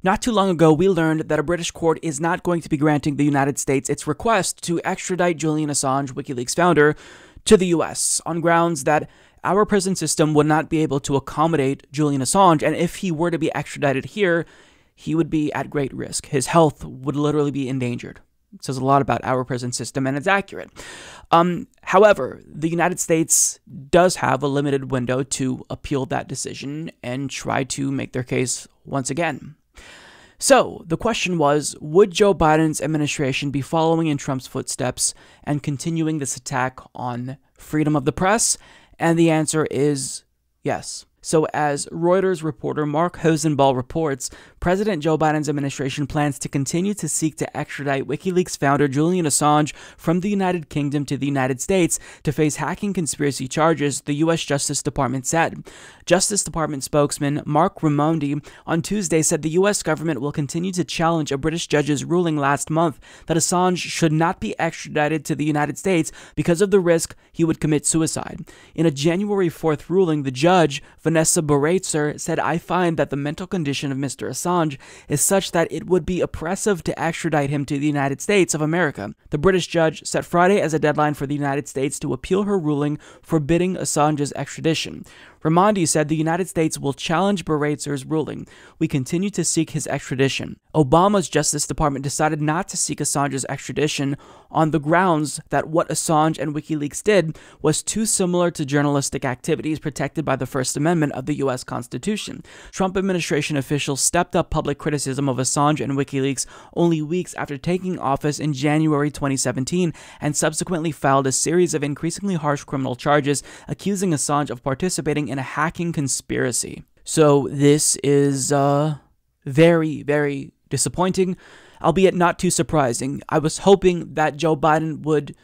Not too long ago, we learned that a British court is not going to be granting the United States its request to extradite Julian Assange, WikiLeaks founder, to the US on grounds that our prison system would not be able to accommodate Julian Assange, and if he were to be extradited here, he would be at great risk. His health would literally be endangered. It says a lot about our prison system, and it's accurate. However, the United States does have a limited window to appeal that decision and try to make their case once again. So the question was, would Joe Biden's administration be following in Trump's footsteps and continuing this attack on freedom of the press? And the answer is yes. So as Reuters reporter Mark Hosenball reports, President Joe Biden's administration plans to continue to seek to extradite WikiLeaks founder Julian Assange from the United Kingdom to the United States to face hacking conspiracy charges, the U.S. Justice Department said. Justice Department spokesman Marc Raimondi on Tuesday said the U.S. government will continue to challenge a British judge's ruling last month that Assange should not be extradited to the United States because of the risk he would commit suicide. In a January 4th ruling, the judge, Vanessa Baraitser, said, "I find that the mental condition of Mr. Assange is such that it would be oppressive to extradite him to the United States of America." The British judge set Friday as a deadline for the United States to appeal her ruling forbidding Assange's extradition. Raimondi said the United States will challenge Baraitzer's ruling. "We continue to seek his extradition." Obama's Justice Department decided not to seek Assange's extradition on the grounds that what Assange and WikiLeaks did was too similar to journalistic activities protected by the First Amendment of the U.S. Constitution. Trump administration officials stepped up public criticism of Assange and WikiLeaks only weeks after taking office in January 2017 and subsequently filed a series of increasingly harsh criminal charges accusing Assange of participating in a hacking conspiracy. So this is very, very disappointing, albeit not too surprising. I was hoping that Joe Biden would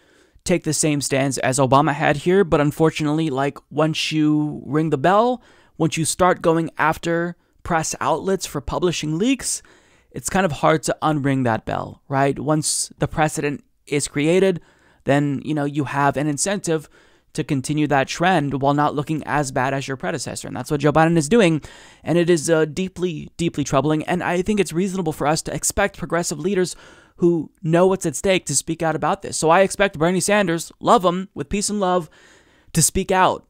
take the same stance as Obama had here, but unfortunately, like, once you ring the bell, once you start going after press outlets for publishing leaks, it's kind of hard to unring that bell, right? Once the precedent is created, then, you know, you have an incentive to continue that trend while not looking as bad as your predecessor. And that's what Joe Biden is doing. And it is deeply, deeply troubling. And I think it's reasonable for us to expect progressive leaders who know what's at stake to speak out about this. So I expect Bernie Sanders, love him, with peace and love, to speak out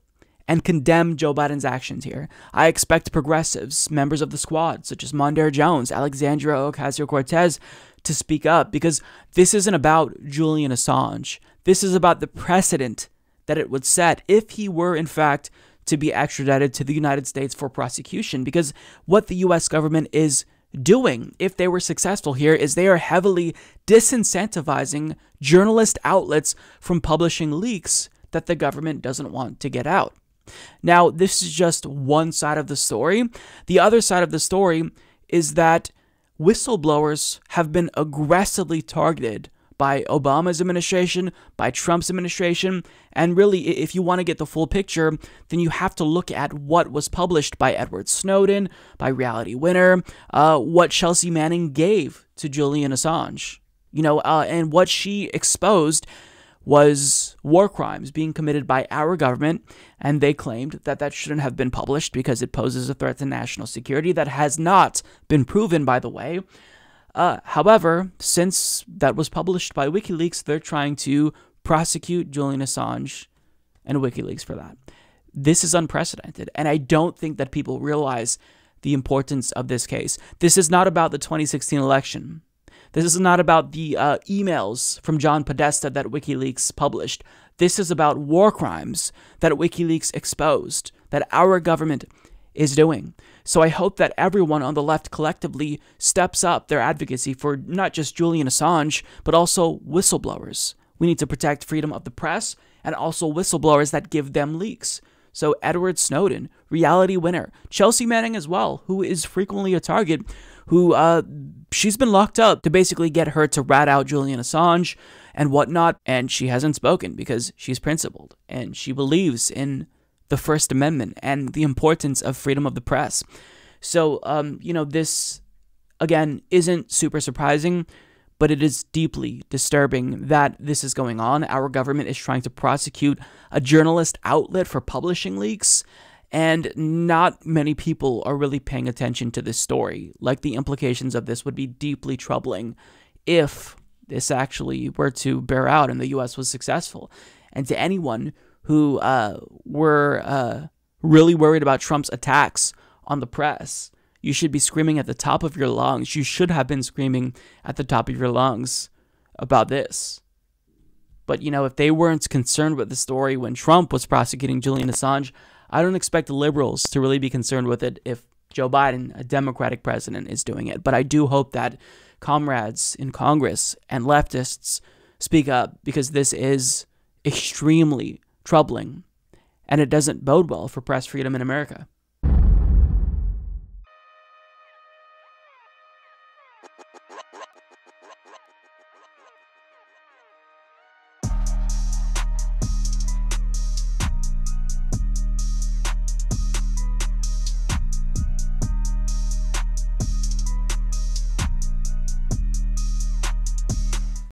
and condemn Joe Biden's actions here. I expect progressives, members of the squad, such as Mondaire Jones, Alexandria Ocasio-Cortez, to speak up, because this isn't about Julian Assange. This is about the precedent that it would set if he were, in fact, to be extradited to the United States for prosecution, because what the U.S. government is doing, if they were successful here, is they are heavily disincentivizing journalist outlets from publishing leaks that the government doesn't want to get out. Now, this is just one side of the story. The other side of the story is that whistleblowers have been aggressively targeted by Obama's administration, by Trump's administration, and really, if you want to get the full picture, then you have to look at what was published by Edward Snowden, by Reality Winner, what Chelsea Manning gave to Julian Assange, you know, and what she exposed was war crimes being committed by our government, and they claimed that that shouldn't have been published because it poses a threat to national security. That has not been proven, by the way. However, since that was published by WikiLeaks, they're trying to prosecute Julian Assange and WikiLeaks for that. This is unprecedented, and I don't think that people realize the importance of this case. This is not about the 2016 election. This is not about the emails from John Podesta that WikiLeaks published. This is about war crimes that WikiLeaks exposed, that our government is doing. So I hope that everyone on the left collectively steps up their advocacy for not just Julian Assange, but also whistleblowers. We need to protect freedom of the press and also whistleblowers that give them leaks. So Edward Snowden, Reality Winner, Chelsea Manning as well, who is frequently a target, who she's been locked up to basically get her to rat out Julian Assange and whatnot, and she hasn't spoken because she's principled and she believes in the First Amendment and the importance of freedom of the press. So, you know, this, again, isn't super surprising, but it is deeply disturbing that this is going on. Our government is trying to prosecute a journalist outlet for publishing leaks, And not many people are really paying attention to this story. Like, the implications of this would be deeply troubling if this actually were to bear out and the U.S. was successful. And to anyone who were really worried about Trump's attacks on the press, you should be screaming at the top of your lungs. You should have been screaming at the top of your lungs about this. But, you know, if they weren't concerned with the story when Trump was prosecuting Julian Assange, I don't expect liberals to really be concerned with it if Joe Biden, a Democratic president, is doing it. But I do hope that comrades in Congress and leftists speak up, because this is extremely troubling and it doesn't bode well for press freedom in America.